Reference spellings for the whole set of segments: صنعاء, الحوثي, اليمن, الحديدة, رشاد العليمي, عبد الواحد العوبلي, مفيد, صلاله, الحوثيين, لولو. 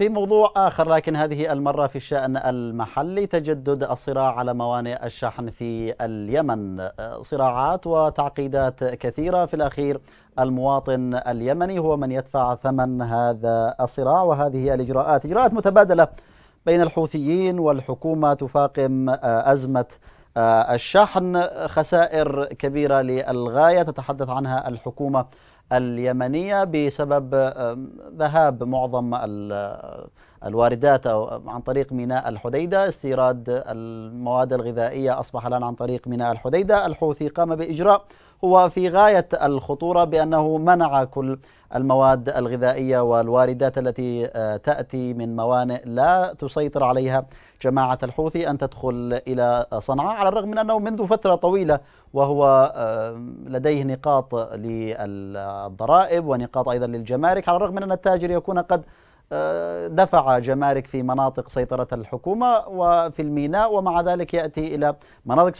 في موضوع آخر، لكن هذه المرة في الشأن المحلي. تجدد الصراع على موانئ الشحن في اليمن، صراعات وتعقيدات كثيرة، في الأخير المواطن اليمني هو من يدفع ثمن هذا الصراع. وهذه الإجراءات إجراءات متبادلة بين الحوثيين والحكومة تفاقم أزمة الشحن، خسائر كبيرة للغاية تتحدث عنها الحكومة اليمنية بسبب ذهاب معظم الواردات عن طريق ميناء الحديدة، استيراد المواد الغذائية أصبح الآن عن طريق ميناء الحديدة. الحوثي قام بإجراء هو في غاية الخطورة بأنه منع كل المواد الغذائية والواردات التي تأتي من موانئ لا تسيطر عليها جماعة الحوثي أن تدخل إلى صنعاء، على الرغم من أنه منذ فترة طويلة وهو لديه نقاط للضرائب ونقاط أيضا للجمارك، على الرغم من أن التاجر يكون قد دفع جمارك في مناطق سيطرة الحكومة وفي الميناء، ومع ذلك يأتي إلى مناطق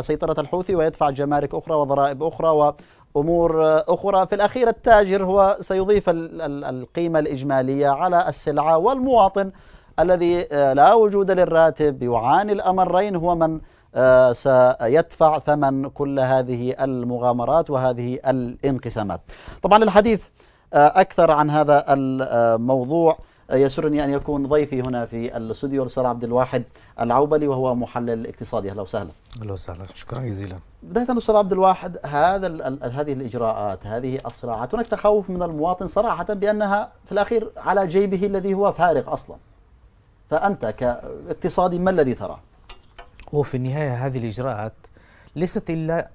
سيطرة الحوثي ويدفع جمارك أخرى وضرائب أخرى وأمور أخرى. في الأخير التاجر هو سيضيف القيمة الإجمالية على السلعة، والمواطن الذي لا وجود للراتب يعاني الأمرين هو من سيدفع ثمن كل هذه المغامرات وهذه الانقسامات. طبعا الحديث أكثر عن هذا الموضوع يسرني أن يكون ضيفي هنا في الاستوديو الأستاذ عبد الواحد العوبلي، وهو محلل اقتصادي. أهلا وسهلا. أهلا وسهلا، شكرا جزيلا. بداية أستاذ عبد الواحد، هذه الإجراءات، هذه الصراعات، هناك تخوف من المواطن صراحة بأنها في الأخير على جيبه الذي هو فارغ أصلا، فأنت كاقتصادي ما الذي تراه؟ وفي النهاية هذه الإجراءات ليست إلا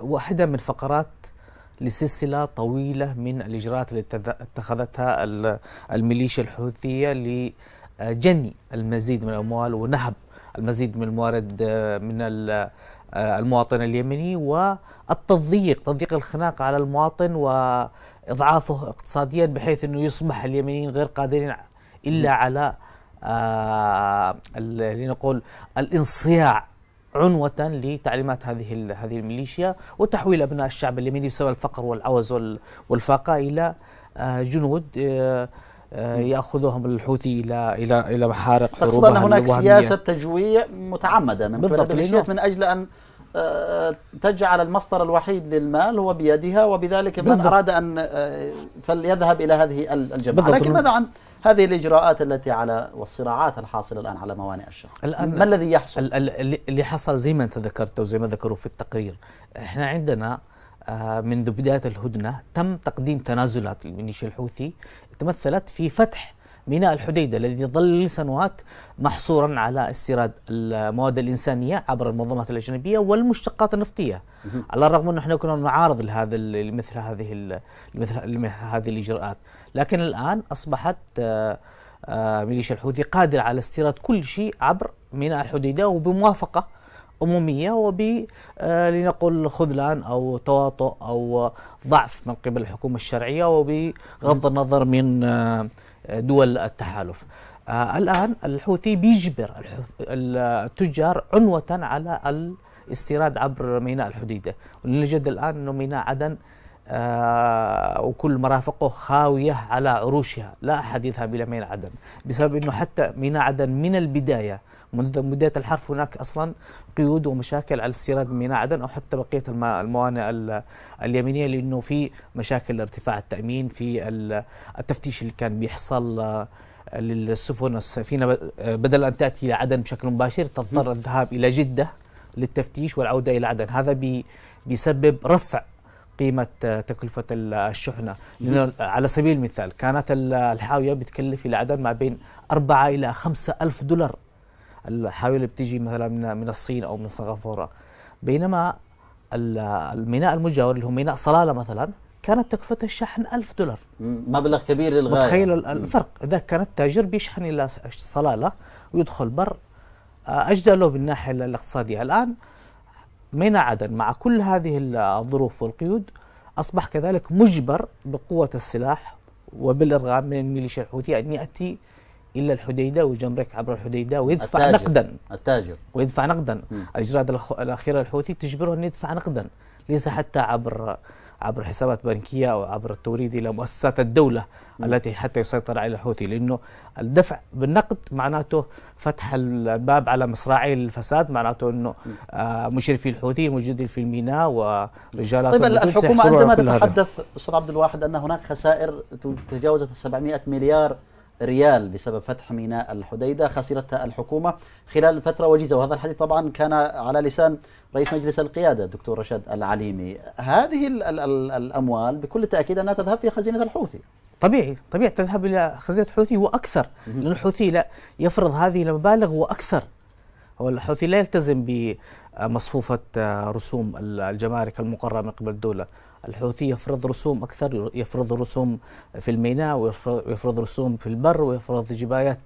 واحدة من فقرات لسلسلة طويلة من الإجراءات التي اتخذتها الميليشيا الحوثية لجني المزيد من الأموال ونهب المزيد من الموارد من المواطن اليمني، والتضييق الخناق على المواطن وإضعافه اقتصاديا، بحيث أنه يصبح اليمنيين غير قادرين إلا على لنقول الانصياع عنوة لتعليمات هذه الميليشيا، وتحويل أبناء الشعب اليمني بسبب الفقر والعوز والفاقة إلى جنود يأخذهم الحوثي إلى إلى إلى محارق حروبها الوهمية. تقصد أن هناك سياسة تجويع متعمدة من قبل الميليشيات من أجل أن تجعل المصدر الوحيد للمال هو بيدها، وبذلك من أراد أن فليذهب إلى هذه الجبهة. لكن ماذا عن هذه الإجراءات التي على والصراعات الحاصلة الآن على موانئ الشحن؟ ما الذي يحصل؟ اللي حصل زي ما أنت ذكرت وزي ما ذكروا في التقرير، إحنا عندنا منذ بداية الهدنة تم تقديم تنازلات للميليشيا الحوثي تمثلت في فتح ميناء الحديدة الذي ظل لسنوات محصورا على استيراد المواد الإنسانية عبر المنظمات الأجنبية والمشتقات النفطية، على الرغم أنه احنا كنا نعارض لهذا مثل هذه الإجراءات، لكن الآن أصبحت ميليشيا الحوثي قادرة على استيراد كل شيء عبر ميناء الحديدة، وبموافقة أممية وب لنقول خذلان أو تواطؤ أو ضعف من قبل الحكومة الشرعية، وبغض النظر من دول التحالف. الآن الحوثي بيجبر التجار عنوة على الاستيراد عبر ميناء الحديدة، ونجد الآن أنه ميناء عدن وكل مرافقه خاوية على عروشها، لا أحد يذهب إلى ميناء عدن، بسبب أنه حتى ميناء عدن من البداية منذ بداية الحرب هناك أصلا قيود ومشاكل على استيراد ميناء عدن أو حتى بقية الموانئ اليمنية، لأنه في مشاكل ارتفاع التأمين، في التفتيش اللي كان بيحصل للسفن والسفينة، بدل أن تأتي إلى عدن بشكل مباشر تضطر الذهاب إلى جدة للتفتيش والعودة إلى عدن. هذا بيسبب رفع قيمة تكلفة الشحنة، لأنه على سبيل المثال كانت الحاوية بتكلف إلى عدن ما بين 4 إلى 5 ألف دولار، الحاوية اللي بتيجي مثلا من الصين أو من سنغافورة، بينما الميناء المجاور اللي هو ميناء صلاله مثلا كانت تكلفة الشحن 1000 دولار، مبلغ كبير للغاية. متخيل الفرق؟ إذا كان التاجر بيشحن إلى صلاله ويدخل بر أجدى له بالناحية الاقتصادية. الآن ميناء عدن مع كل هذه الظروف والقيود أصبح كذلك مجبر بقوة السلاح وبالإرغام من الميليشيا الحوثية أن يأتي إلا الحديدة ويجمرك عبر الحديدة ويدفع التاجر. نقدا التاجر ويدفع نقدا. الإجراءات الأخيرة الحوثي تجبره أن يدفع نقدا، ليس حتى عبر عبر حسابات بنكية أو عبر التوريد إلى مؤسسات الدولة التي حتى يسيطر على الحوثي، لأنه الدفع بالنقد معناته فتح الباب على مصراعي الفساد، معناته أنه مشرفي الحوثي الموجودين في الميناء ورجالات. طيب الحكومة عندما تتحدث أستاذ عبد الواحد أن هناك خسائر تجاوزت 700 مليار ريال بسبب فتح ميناء الحديدة خسرتها الحكومة خلال فترة وجيزة، وهذا الحديث طبعا كان على لسان رئيس مجلس القيادة الدكتور رشاد العليمي. هذه الأموال بكل تأكيد أنها تذهب في خزينة الحوثي. طبيعي تذهب إلى خزينة الحوثي وأكثر، لأن الحوثي لا يفرض هذه المبالغ وأكثر. هو الحوثي لا يلتزم بمصفوفة رسوم الجمارك المقررة من قبل الدولة. الحوثي يفرض رسوم أكثر، يفرض رسوم في الميناء ويفرض رسوم في البر ويفرض جبايات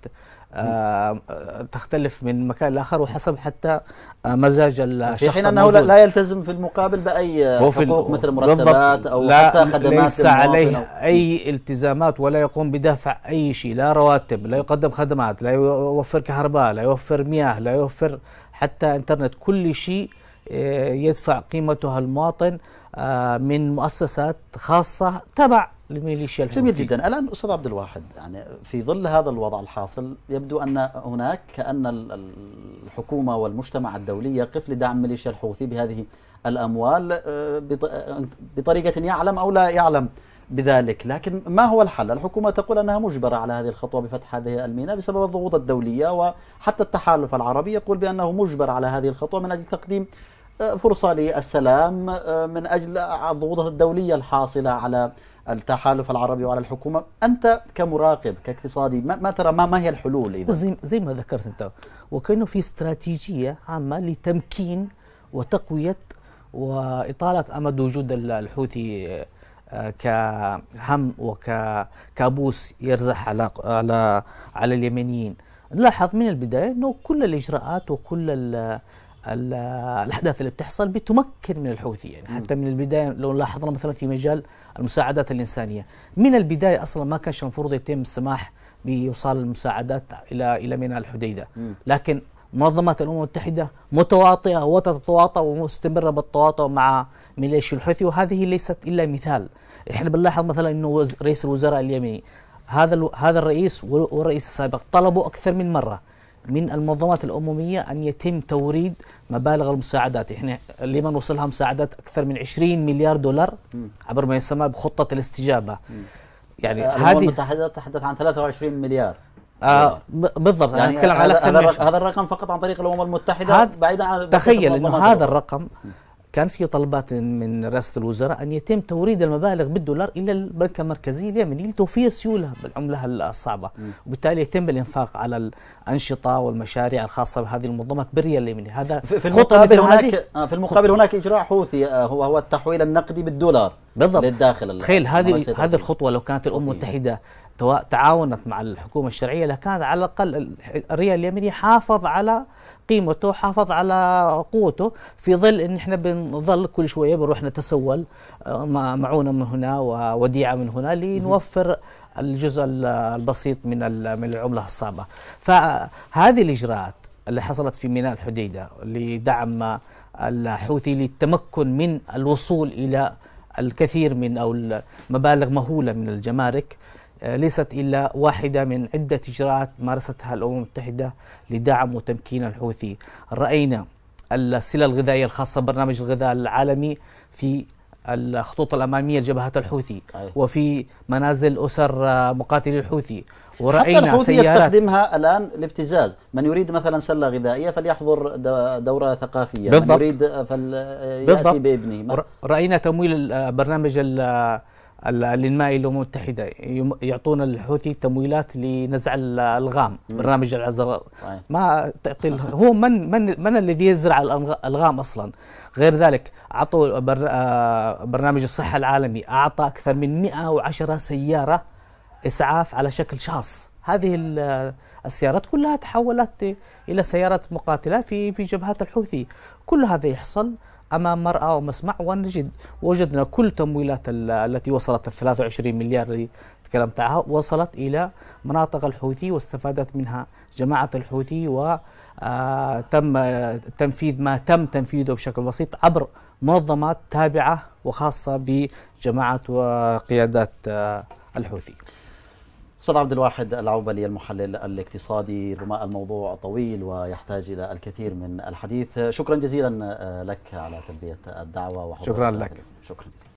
تختلف من مكان لآخر وحسب حتى مزاج الشخص. في حين أنه لا يلتزم في المقابل بأي حقوق مثل مرتبات أو حتى خدمات، ليس عليه أي التزامات ولا يقوم بدفع أي شيء، لا رواتب، لا يقدم خدمات، لا يوفر كهرباء، لا يوفر مياه، لا يوفر حتى إنترنت. كل شيء يدفع قيمتها المواطن من مؤسسات خاصة تبع الميليشيا الحوثية. جميل جدا. الآن أستاذ عبد الواحد، يعني في ظل هذا الوضع الحاصل يبدو أن هناك كأن الحكومة والمجتمع الدولي يقف لدعم ميليشيا الحوثي بهذه الأموال بطريقة يعلم أو لا يعلم بذلك، لكن ما هو الحل؟ الحكومة تقول أنها مجبرة على هذه الخطوة بفتح هذه الميناء بسبب الضغوط الدولية، وحتى التحالف العربي يقول بأنه مجبر على هذه الخطوة من أجل تقديم فرصة للسلام من أجل الضغوط الدولية الحاصلة على التحالف العربي وعلى الحكومة. أنت كمراقب كاقتصادي ما ترى ما هي الحلول إذا؟ زي ما ذكرت أنت، وكأنه في استراتيجية عامة لتمكين وتقوية وإطالة أمد وجود الحوثي كهم وكابوس يرزح على اليمنيين. نلاحظ من البداية أنه كل الإجراءات وكل الأحداث اللي بتحصل بتمكن من الحوثي، يعني حتى من البداية لو لاحظنا مثلا في مجال المساعدات الإنسانية، من البداية أصلا ما كانش المفروض يتم السماح بإيصال المساعدات إلى ميناء الحديدة، لكن منظمات الأمم المتحدة متواطئة وتتواطأ ومستمرة بالتواطؤ مع ميليشيا الحوثي، وهذه ليست إلا مثال. إحنا بنلاحظ مثلا أنه رئيس الوزراء اليمني هذا الرئيس والرئيس السابق طلبوا أكثر من مرة من المنظمات الأممية أن يتم توريد مبالغ المساعدات. إحنا لمن وصلها مساعدات أكثر من 20 مليار دولار عبر ما يسمى بخطة الاستجابة. يعني الأمم المتحدة تحدث عن 23 مليار بالضبط. يعني أتكلم على هذا الرقم فقط عن طريق الأمم المتحدة بعيدا عن، تخيل أنه هذا الرقم كان في طلبات من رئاسة الوزراء أن يتم توريد المبالغ بالدولار إلى البنك المركزي اليمني لتوفير سيولة بالعملة الصعبة، وبالتالي يتم الإنفاق على الأنشطة والمشاريع الخاصة بهذه المنظمات بالريال اليمني. هذا في المقابل هناك إجراء حوثي هو التحويل النقدي بالدولار بالضبط للداخل. تخيل هذه الخطوة لو كانت الأمم المتحدة تعاونت مع الحكومة الشرعية لكانت على الأقل الريال اليمني حافظ على قيمته، حافظ على قوته، في ظل ان احنا بنظل كل شويه بنروح نتسول معونه من هنا ووديعه من هنا لنوفر الجزء البسيط من العمله الصعبه. فهذه الاجراءات اللي حصلت في ميناء الحديده لدعم الحوثي للتمكن من الوصول الى الكثير من او مبالغ مهوله من الجمارك ليست إلا واحدة من عدة إجراءات مارستها الأمم المتحدة لدعم وتمكين الحوثي. رأينا السلة الغذائية الخاصة ببرنامج الغذاء العالمي في الخطوط الأمامية لجبهات الحوثي وفي منازل أسر مقاتلي الحوثي، ورأينا حتى الحوثي يستخدمها الآن لابتزاز. من يريد مثلا سلة غذائية فليحضر دورة ثقافية، من يريد فليأتي بابنه. رأينا تمويل برنامج الانمائي للامم المتحده، يعطون الحوثي تمويلات لنزع الالغام، برنامج العزراء ما تعطي هو من الذي يزرع الالغام اصلا. غير ذلك اعطوا برنامج الصحه العالمي اعطى اكثر من 110 سياره اسعاف على شكل شاص، هذه السيارات كلها تحولت الى سيارات مقاتله في جبهات الحوثي. كل هذا يحصل امام مرأة ومسمع، وجدنا كل تمويلات التي وصلت ال 23 مليار اللي تكلمت عنها وصلت الى مناطق الحوثي واستفادت منها جماعة الحوثي، وتم تنفيذ ما تم تنفيذه بشكل بسيط عبر منظمات تابعة وخاصة بجماعة وقيادات الحوثي. أستاذ عبد الواحد العوبلي المحلل الاقتصادي، رماء الموضوع طويل ويحتاج إلى الكثير من الحديث، شكرا جزيلا لك على تلبية الدعوة وحضورك. شكرا لك. شكرا.